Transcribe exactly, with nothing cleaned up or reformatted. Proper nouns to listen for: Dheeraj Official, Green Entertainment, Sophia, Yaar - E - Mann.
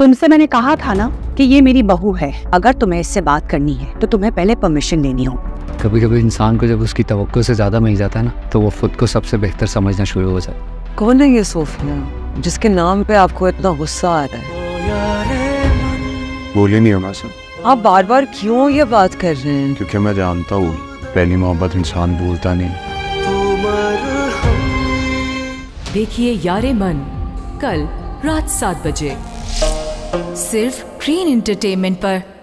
तुमसे मैंने कहा था ना कि ये मेरी बहू है, अगर तुम्हें इससे बात करनी है तो तुम्हें पहले परमिशन लेनी हो। कभी कभी इंसान को जब उसकी तवक्को से ज्यादा मिल जाता है ना, तो वो खुद को सबसे बेहतर समझना शुरू हो जाता। कौन है ये सोफिया जिसके नाम पे आपको इतना गुस्सा आ रहा है? बोले नहीं होना सर, आप बार बार क्यों ये बात कर रहे हैं? क्योंकि मैं जानता हूँ पहली मोहब्बत इंसान बोलता नहीं। देखिए यारे मन कल रात सात बजे सिर्फ ग्रीन एंटरटेनमेंट पर।